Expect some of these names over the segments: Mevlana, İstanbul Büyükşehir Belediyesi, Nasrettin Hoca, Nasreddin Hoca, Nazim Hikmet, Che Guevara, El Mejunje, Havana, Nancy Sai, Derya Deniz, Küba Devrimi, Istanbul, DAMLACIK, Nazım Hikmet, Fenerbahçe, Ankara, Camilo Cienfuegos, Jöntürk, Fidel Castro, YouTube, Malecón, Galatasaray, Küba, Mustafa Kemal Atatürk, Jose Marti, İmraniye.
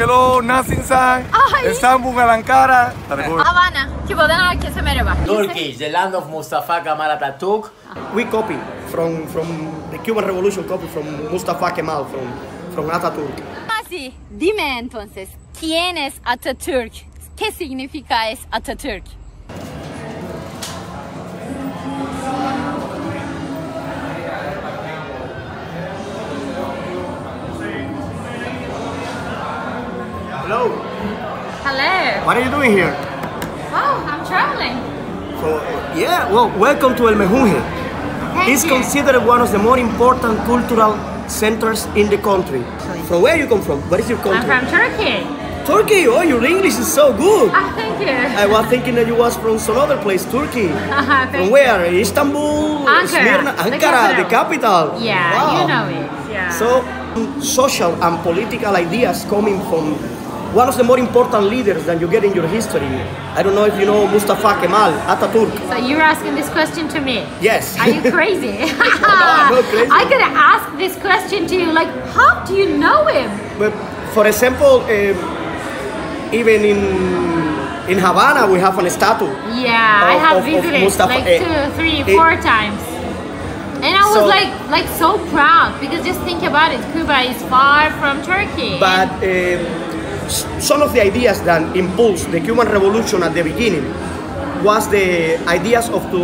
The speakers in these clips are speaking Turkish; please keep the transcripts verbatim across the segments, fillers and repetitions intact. hello, Nancy Sai, İstanbul ve Ankara, Havana. Küba'dan herkese merhaba. Turkey, the land of Mustafa Kemal Atatürk. We copy from from the Cuban Revolution, copy from Mustafa Kemal, from from Atatürk. Así, dime entonces, ¿quién es Atatürk? ¿Qué significa es Atatürk? Hello. Hello. What are you doing here? Oh, I'm traveling. So, yeah, well, welcome to El Mejunje. It's you. Considered one of the more important cultural centers in the country. So where you come from? What is your country? I'm from Turkey. Turkey? Oh, your English is so good. Oh, thank you. I was thinking that you was from some other place, Turkey. Uh-huh, from where? You. Istanbul, Ankara, Smyrna, Ankara, the capital. The capital. Yeah, wow. You know it. Yeah. So, social and political ideas coming from one of the more important leaders that you get in your history. I don't know if you know Mustafa Kemal Atatürk. So you're asking this question to me? Yes. Are you crazy? No, I'm not crazy. I could ask this question to you, like, how do you know him? But for example, um, even in in Havana, we have a statue. Yeah, of, I have of, visited of like two, three, it, four it, times. And I was so, like, like so proud, because just think about it, Cuba is far from Turkey. But. Um, Some of the ideas that impulsed the Cuban Revolution at the beginning was the ideas of to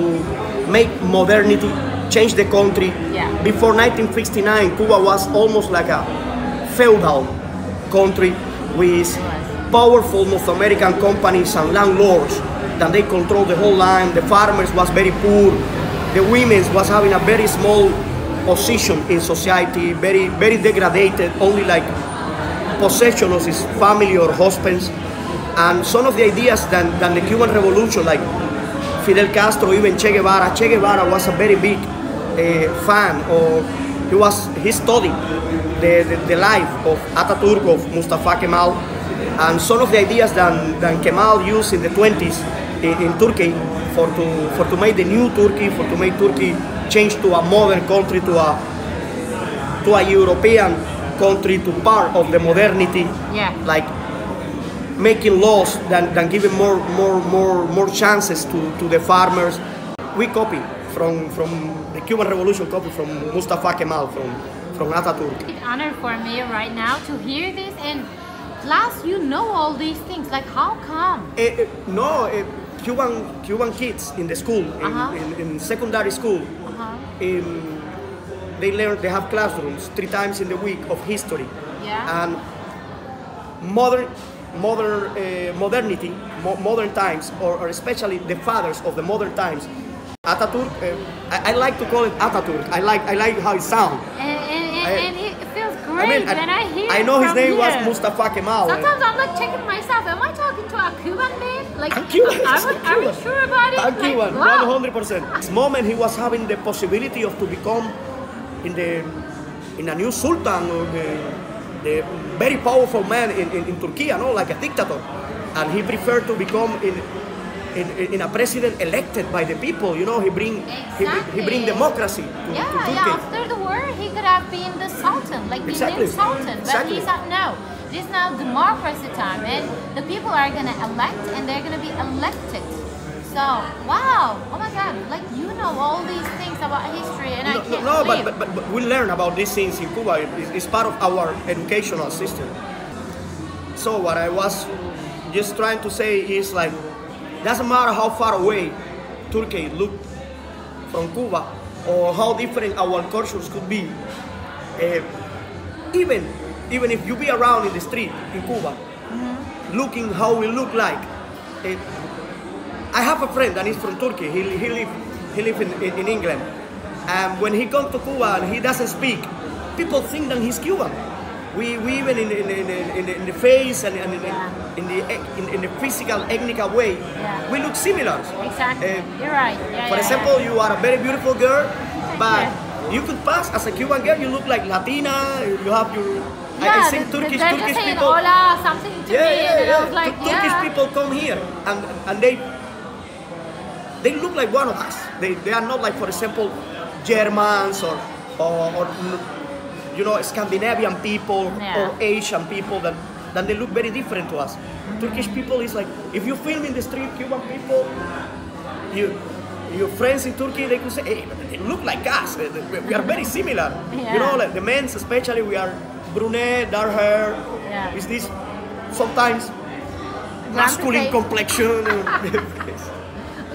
make modernity change the country. Yeah. Before nineteen sixty-nine, Cuba was almost like a feudal country with powerful North American companies and landlords that they controlled the whole land. The farmers was very poor. The women was having a very small position in society, very, very degraded, only like possession of his family or husbands. And some of the ideas than, than the Cuban Revolution, like Fidel Castro, even Che Guevara. Che Guevara was a very big uh, fan, or he was he studied the, the, the life of Atatürk, of Mustafa Kemal, and some of the ideas than, than Kemal used in the twenties in, in Turkey for to, for to make the new Turkey, for to make Turkey change to a modern country, to a, to a European country, to part of the modernity, yeah. Like making laws than, than giving more more more more chances to, to the farmers. We copy from from the Cuban Revolution, copy from Mustafa Kemal, from from Atatürk. It's an honor for me right now to hear this, and plus you know all these things. Like how come? Uh, uh, no, uh, Cuban Cuban kids in the school, in, uh-huh. in, in secondary school, uh-huh. in. They learn. They have classrooms three times in the week of history, yeah. And modern, modern uh, modernity, mo modern times, or, or especially the fathers of the modern times. Atatürk. Uh, I, I like to call it Atatürk. I like. I like how it sounds. And, and, and, and it feels great I mean, when I, I hear. I know it from his name you. was Mustafa Kemal. Sometimes I'm like checking myself. Am I talking to a Cuban man? Like I'm Cuban. Are, are, are we sure about it? I'm like, Cuban. One hundred percent. This moment he was having the possibility of to become. In the in a new sultan, or the, the very powerful man in, in, in Turkey, you know, like a dictator, and he preferred to become in in, in a president elected by the people. You know, he bring exactly. he, he bring democracy. To, yeah, to Turkey. Yeah. After the war, he could have been the sultan, like exactly. the new sultan, but exactly. he's not now. It is now democracy time, and the people are gonna elect, and they're gonna be elected. So, wow, oh my God, like you know all these things about history and no, I can't No, no but, but, but we learn about these things in Cuba. It's, it's part of our educational system. So what I was just trying to say is like, doesn't matter how far away Turkey looked from Cuba or how different our cultures could be, uh, even, even if you be around in the street in Cuba, mm-hmm. looking how we look like, uh, I have a friend that is from Turkey. He he live he live in, in, in England, and when he comes to Cuba and he doesn't speak, people think that he's Cuban. We we even in in in, in, the, in the face and, and in, yeah. in the in, in the physical, ethnical way, yeah. we look similar. Exactly, uh, you're right. Yeah, for yeah, example, yeah. you are a very beautiful girl, but yeah. you could pass as a Cuban girl. You look like Latina. You have your Yeah, I, I think the, Turkish, the, Turkish saying, people. Hola, something to yeah, me, yeah, yeah. Like, Turkish yeah. people come here and and they. They look like one of us. They, they are not like, for example, Germans or, or, or you know, Scandinavian people yeah. or Asian people that that they look very different to us. Turkish people is like, if you film in the street, Cuban people, you, your friends in Turkey, they could say, hey, they look like us, we are very similar. Yeah. You know, like the men especially, we are brunette, dark hair, yeah. with this sometimes masculine complexion.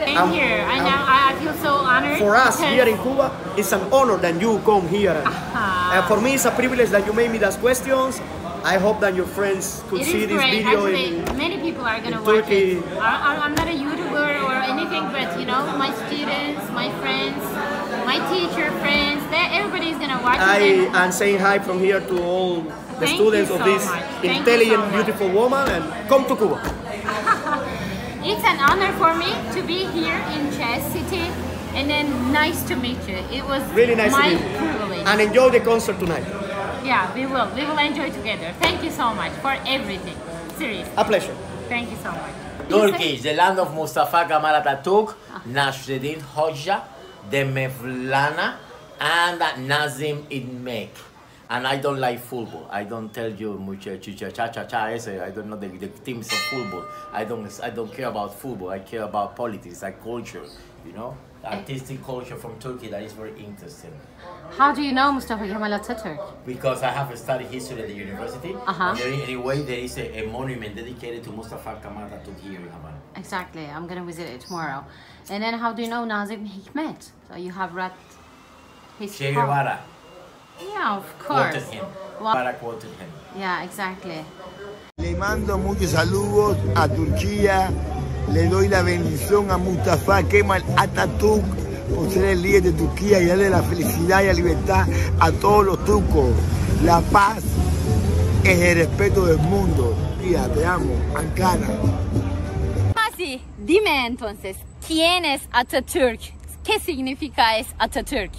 Thank um, you. I know. Um, I feel so honored. For us here in Cuba, it's an honor that you come here. And, uh-huh. and for me, it's a privilege that you made me those questions. I hope that your friends could it see this great. video. Actually, in, many people are gonna watch Turkey. it. I, I'm not a YouTuber or anything, but you know, my students, my friends, my teacher friends, everybody's gonna watch I, it. I am saying hi from here to all the Thank students so of this much. intelligent, so beautiful woman, and come to Cuba. It's an honor for me to be here in Chess City, and then nice to meet you. It was really nice my to meet you. privilege. And enjoy the concert tonight. Yeah, we will. We will enjoy together. Thank you so much for everything. Seriously. A pleasure. Thank you so much. Turkey is the land of Mustafa Kemal Atatürk, Nasreddin Hoca, the Mevlana, and Nazim Hikmet. And I don't like football. I don't tell you much chicha cha cha cha. I don't know the, the teams of football. I don't I don't care about football. I care about politics, like culture, you know, artistic culture from Turkey that is very interesting. How do you know Mustafa Kemal Atatürk? Because I have studied history at the university. Uh -huh. There, anyway, there is a, a monument dedicated to Mustafa Kemal Atatürk here in Havana. Exactly. I'm gonna visit it tomorrow. And then, how do you know Nazim Hikmet? So you have read his. Che Guevara. Yeah, of course. Quoted him. Para quoted him. Yeah, exactly. Le mando muchos saludos a Turquía. Le doy la bendición a Mustafa Kemal Atatürk por ser el líder de Turquía y darle la felicidad y la libertad a todos los turcos. La paz es el respeto del mundo. Tía, te amo, Ankara. Así, dime entonces, ¿quién es Atatürk? ¿Qué significa es Atatürk?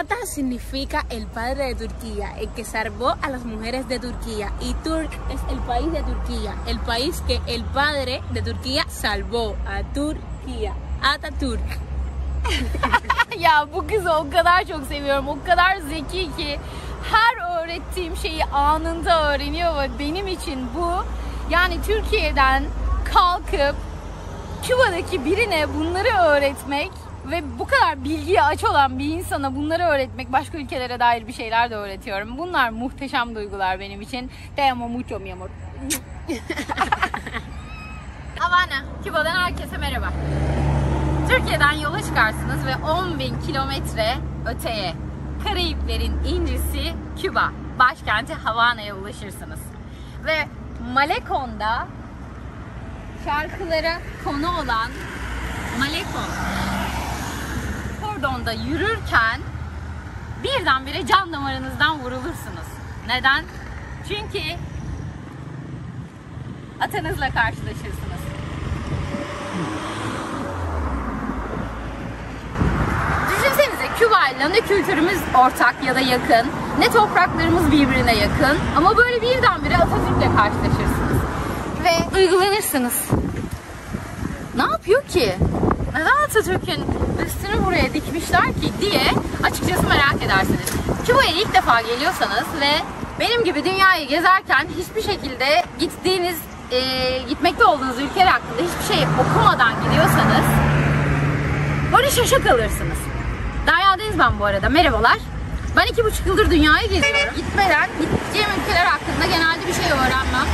Ata significa el padre de Turquía, el que salvó a las mujeres de Turquía. Y Türk es el país de Turquía, el país que el padre de Turquía salvó a Turquía. Atatürk. Ya bu kızı o kadar çok seviyorum, o kadar zeki ki her öğrettiğim şeyi anında öğreniyor ve benim için bu, yani Türkiye'den kalkıp Küba'daki birine bunları öğretmek ve bu kadar bilgiye aç olan bir insana bunları öğretmek, başka ülkelere dair bir şeyler de öğretiyorum. Bunlar muhteşem duygular benim için. Te amo mucho mi amor. Havana, Küba'dan herkese merhaba. Türkiye'den yola çıkarsınız ve on bin kilometre öteye, Karayiplerin incisi Küba, başkenti Havana'ya ulaşırsınız. Ve Malecon'da şarkılara konu olan Malecón Kordon'da yürürken birdenbire can damarınızdan vurulursunuz. Neden? Çünkü atanızla karşılaşırsınız. Düşünsenize, Küba'yla ne kültürümüz ortak ya da yakın, ne topraklarımız birbirine yakın, ama böyle birdenbire Atatürk'le karşılaşırsınız. Ve duygulanırsınız. Ne yapıyor ki? Neden Atatürk'ün üstünü buraya dikmişler ki diye açıkçası merak edersiniz. Küba'ya ilk defa geliyorsanız ve benim gibi dünyayı gezerken hiçbir şekilde gittiğiniz, e, gitmekte olduğunuz ülkeler hakkında hiçbir şey okumadan gidiyorsanız böyle şaşa kalırsınız. Derya Deniz ben bu arada, merhabalar. Ben iki buçuk yıldır dünyayı geziyorum. Gitmeden gideceğim ülkeler hakkında genelde bir şey öğrenmem.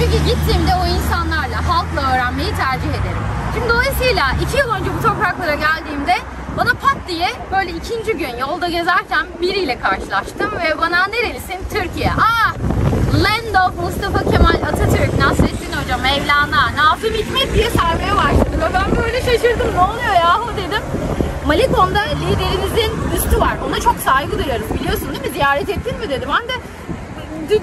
Çünkü gittiğimde o insanlarla, halkla öğrenmeyi tercih ederim. Şimdi dolayısıyla iki yıl önce bu topraklara geldiğimde bana pat diye böyle ikinci gün yolda gezerken biriyle karşılaştım ve bana nerelisin? Türkiye. Aa, Land of Mustafa Kemal Atatürk, Nasreddin Hoca, Mevlana, Nazım Hikmet diye saymaya başladı ve ben böyle şaşırdım, ne oluyor yahu dedim. Malecon'da liderimizin üstü var, ona çok saygı duyarız, biliyorsun değil mi? Ziyaret ettin mi dedi. Ben de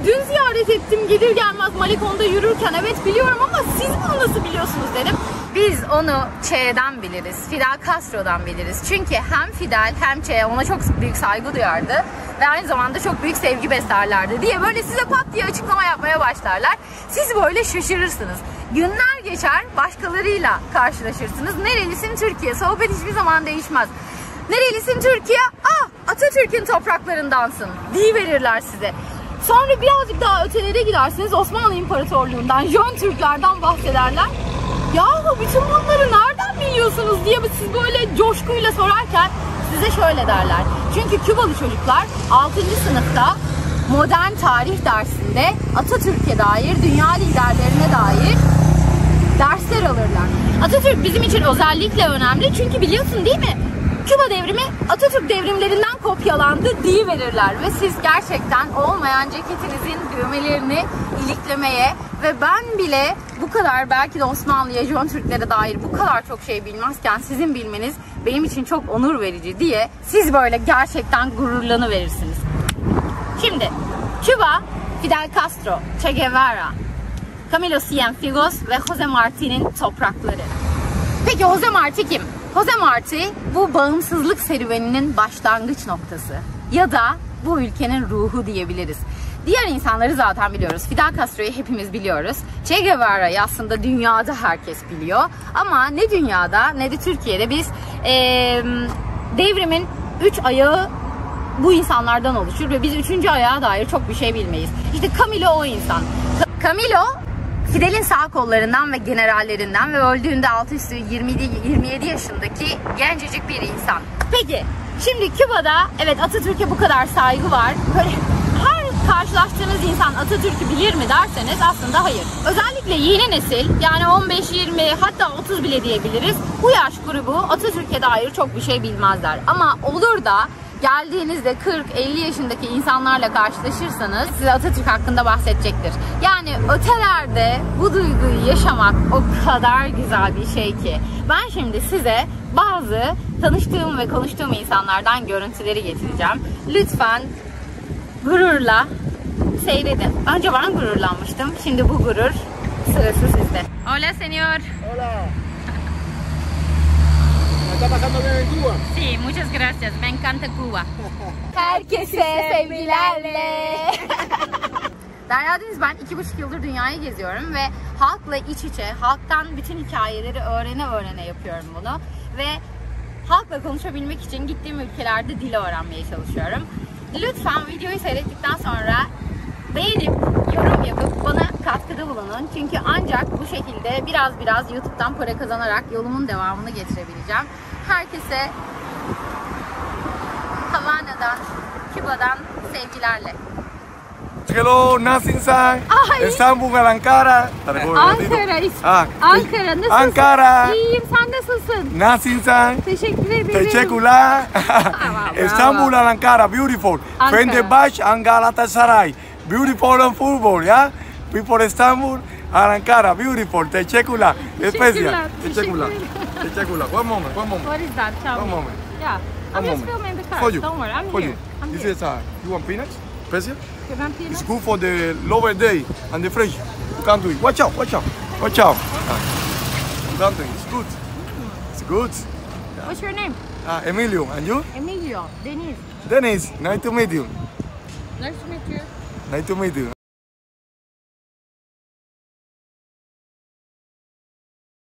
dün ziyaret ettim, gelir gelmez Malecon'da yürürken, evet biliyorum ama siz bunu nasıl biliyorsunuz dedim. Biz onu Che'den biliriz, Fidel Castro'dan biliriz. Çünkü hem Fidel hem Che ona çok büyük saygı duyardı ve aynı zamanda çok büyük sevgi beslerlerdi diye böyle size pat diye açıklama yapmaya başlarlar. Siz böyle şaşırırsınız. Günler geçer, başkalarıyla karşılaşırsınız. Nerelisin Türkiye? Sohbet hiçbir zaman değişmez. Nerelisin Türkiye? Ah, Atatürk'ün topraklarındansın diye verirler size. Sonra birazcık daha ötelere gidersiniz, Osmanlı İmparatorluğundan, Jöntürklerden bahsederler. Yahu bütün bunları nereden biliyorsunuz diye siz böyle coşkuyla sorarken size şöyle derler. Çünkü Kübalı çocuklar altıncı sınıfta modern tarih dersinde Atatürk'e dair, dünya liderlerine dair dersler alırlar. Atatürk bizim için özellikle önemli çünkü biliyorsun değil mi? Küba devrimi Atatürk devrimlerinden kopyalandı diye verirler ve siz gerçekten olmayan ceketinizin düğmelerini iliklemeye ve ben bile bu kadar belki de Osmanlı'ya, Jöntürklere dair bu kadar çok şey bilmezken sizin bilmeniz benim için çok onur verici diye siz böyle gerçekten gururlanıverirsiniz. Şimdi Küba, Fidel Castro, Che Guevara, Camilo Cienfuegos ve Jose Marti'nin toprakları. Peki Jose Marti kim? Jose Marti bu bağımsızlık serüveninin başlangıç noktası ya da bu ülkenin ruhu diyebiliriz. Diğer insanları zaten biliyoruz. Fidel Castro'yu hepimiz biliyoruz. Che Guevara'yı aslında dünyada herkes biliyor. Ama ne dünyada ne de Türkiye'de biz ee, devrimin üç ayağı bu insanlardan oluşur ve biz üçüncü ayağa dair çok bir şey bilmeyiz. İşte Camilo o insan. Camilo Fidel'in sağ kollarından ve generallerinden ve öldüğünde altı üstü yirmi yedi yaşındaki gencecik bir insan. Peki şimdi Küba'da evet Atatürk'e bu kadar saygı var. Böyle her karşılaştığınız insan Atatürk'ü bilir mi derseniz aslında hayır. Özellikle yeni nesil yani on beş yirmi hatta otuz bile diyebiliriz. Bu yaş grubu Atatürk'e dair çok bir şey bilmezler. Ama olur da geldiğinizde kırk elli yaşındaki insanlarla karşılaşırsanız size Atatürk hakkında bahsedecektir. Yani ötelerde bu duyguyu yaşamak o kadar güzel bir şey ki. Ben şimdi size bazı tanıştığım ve konuştuğum insanlardan görüntüleri getireceğim. Lütfen gururla seyredin. Önce ben gururlanmıştım. Şimdi bu gurur sırası sizde. Hola señor. Hola. ¿Está pasando bien en Cuba? Sí, muchas gracias. Me encanta Cuba. Herkese sevgilerle. Derya Deniz, ben iki buçuk yıldır dünyayı geziyorum ve halkla iç içe, halktan bütün hikayeleri öğrene öğrene yapıyorum bunu. Ve halkla konuşabilmek için gittiğim ülkelerde dil öğrenmeye çalışıyorum. Lütfen videoyu seyrettikten sonra beğenip, yorum yapıp bana katkıda bulunun. Çünkü ancak bu şekilde biraz biraz YouTube'dan para kazanarak yolumun devamını getirebileceğim. Herkese Havana'dan, Küba'dan sevgilerle. Hello, Nazim Sai. İstanbul ve Ankara. Ankara, Ankara nasılsın? Ankara. İyiyim, sen nasılsın? Nazim Sai. Teşekkür ederim. Teşekkürler. İstanbul ve Ankara, beautiful. Fenerbahçe and Galatasaray. Beautiful and football, ya. People Istanbul, Ankara, beautiful. Teşekkürler. Teşekkürler. Teşekkürler. Teşekkürler. One moment, one moment. What is that? Tell one me. Moment. Yeah. I'm just filming the car. For you. Don't worry, I'm for here. You. I'm this here. Is uh, you want peanuts? Special? You want peanuts? It's good for the lower day and the fresh. You can do it. Watch out, watch out, watch out. You can do it. It's good. It's good. Yeah. What's your name? Uh, Emilio. And you? Emilio. Deniz. Deniz. Nice to meet you. Nice to meet you. Nice to meet you.